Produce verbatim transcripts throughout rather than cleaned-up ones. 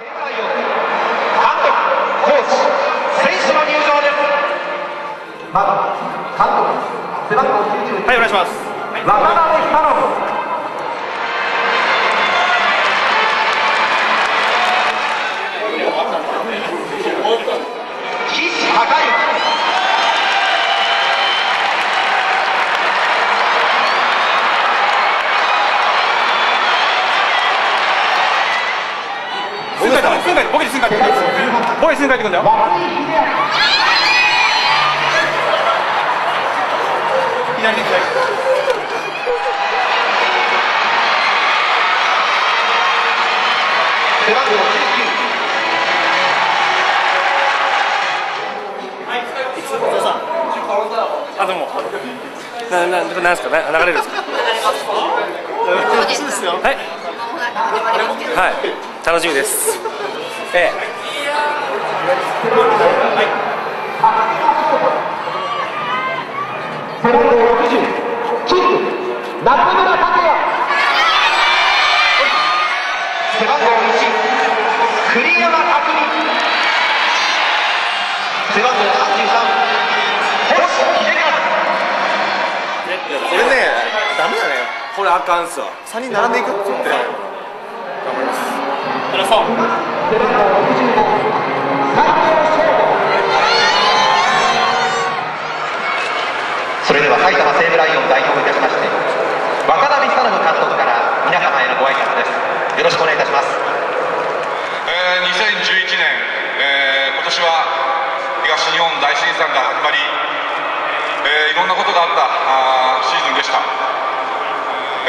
はい、お願いします。はい、ボケにすぐ帰ってくるんだよ。ボケにすぐ帰ってくるんだよ。左で左。背番号じゅうきゅう。あ、どうも。な、な、なんですかね、流れるんですか。はい。はい。楽しみです。えこれあかんっすわ。さんにん並んでいくって言って頑張ります。背番号ろくじゅうご、斉藤聖悟。それでは埼玉西武ライオン代表いたしまして、渡辺久信監督から皆様へのご挨拶です。よろしくお願いいたします。えー、にせんじゅういちねん、えー、今年は東日本大震災が始まり、えー、いろんなことがあったあシーズンでした。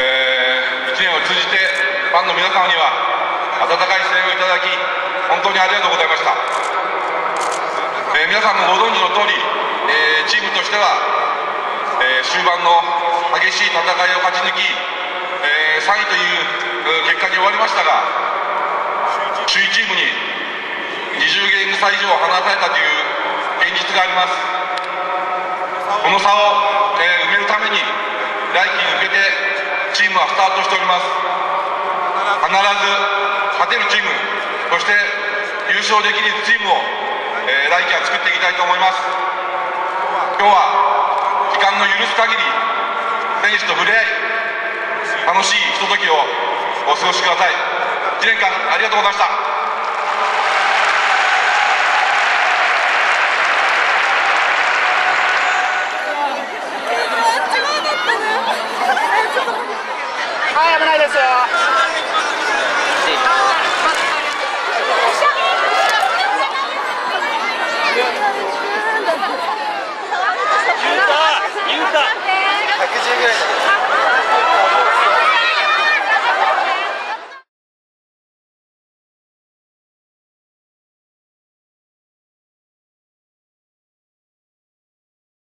えー、いちねんを通じてファンの皆様には温かい声援をいただき、本当にありがとうございました。えー、皆さんもご存知の通り、えー、チームとしては、えー、終盤の激しい戦いを勝ち抜き、えー、さんいという結果に終わりましたが、首位チームににじゅうゲームさ以上離されたという現実があります。この差を、えー、埋めるために、来季に向けてチームはスタートしております。必ず勝てるチーム、そして優勝できるチームを、えー、来季は作っていきたいと思います。今日は時間の許す限り選手と触れ合い、楽しいひとときをお過ごしください。いちねんかんありがとうございました。